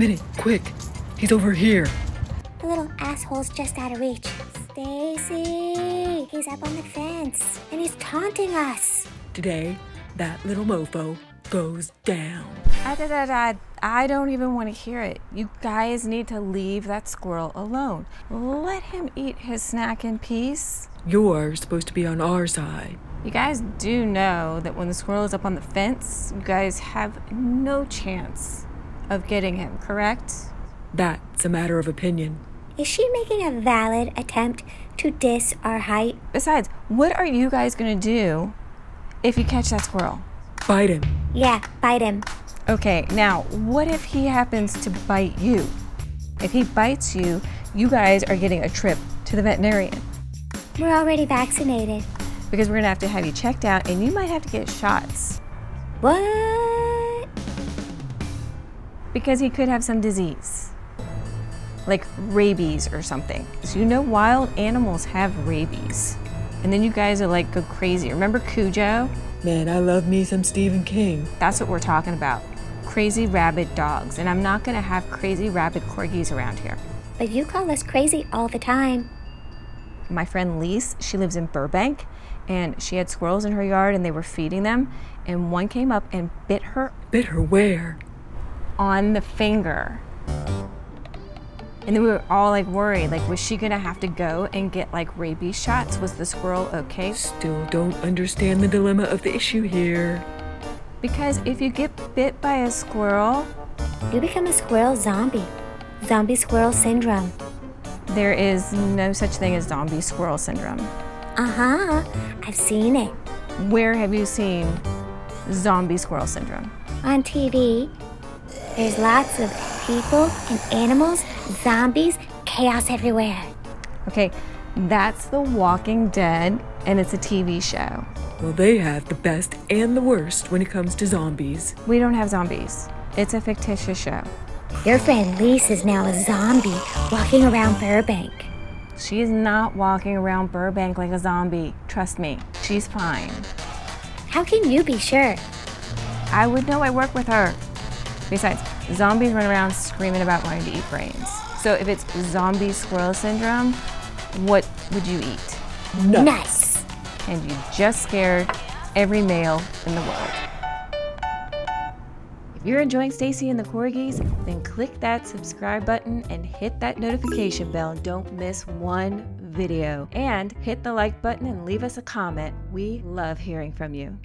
Minnie, quick! He's over here! The little asshole's just out of reach. Stacy! He's up on the fence, and he's taunting us! Today, that little mofo goes down. I don't even want to hear it. You guys need to leave that squirrel alone. Let him eat his snack in peace. You're supposed to be on our side. You guys do know that when the squirrel is up on the fence, you guys have no chance of getting him, correct? That's a matter of opinion. Is she making a valid attempt to diss our height? Besides, what are you guys gonna do if you catch that squirrel? Bite him. Yeah, bite him. Okay, now, what if he happens to bite you? If he bites you, you guys are getting a trip to the veterinarian. We're already vaccinated. Because we're gonna have to have you checked out, and you might have to get shots. What? Because he could have some disease, like rabies or something. So you know wild animals have rabies. And then you guys are like, go crazy. Remember Cujo? Man, I love me some Stephen King. That's what we're talking about. Crazy rabid dogs. And I'm not gonna have crazy rabid corgis around here. But you call us crazy all the time. My friend Lise, she lives in Burbank, and she had squirrels in her yard and they were feeding them, and one came up and bit her. Bit her where? On the finger. And then we were all like worried, like was she gonna have to go and get like rabies shots? Was the squirrel okay? Still don't understand the dilemma of the issue here. Because if you get bit by a squirrel, you become a squirrel zombie. Zombie Squirrel Syndrome. There is no such thing as Zombie Squirrel Syndrome. Uh-huh, I've seen it. Where have you seen Zombie Squirrel Syndrome? On TV. There's lots of people and animals, zombies, chaos everywhere. Okay, that's The Walking Dead, and it's a TV show. Well, they have the best and the worst when it comes to zombies. We don't have zombies. It's a fictitious show. Your friend Lise is now a zombie walking around Burbank. She is not walking around Burbank like a zombie. Trust me, she's fine. How can you be sure? I would know, I work with her. Besides, zombies run around screaming about wanting to eat brains. So if it's Zombie Squirrel Syndrome, what would you eat? Nuts. And you just scared every male in the world. If you're enjoying Stacy and the Corgis, then click that subscribe button and hit that notification bell. Don't miss one video. And hit the like button and leave us a comment. We love hearing from you.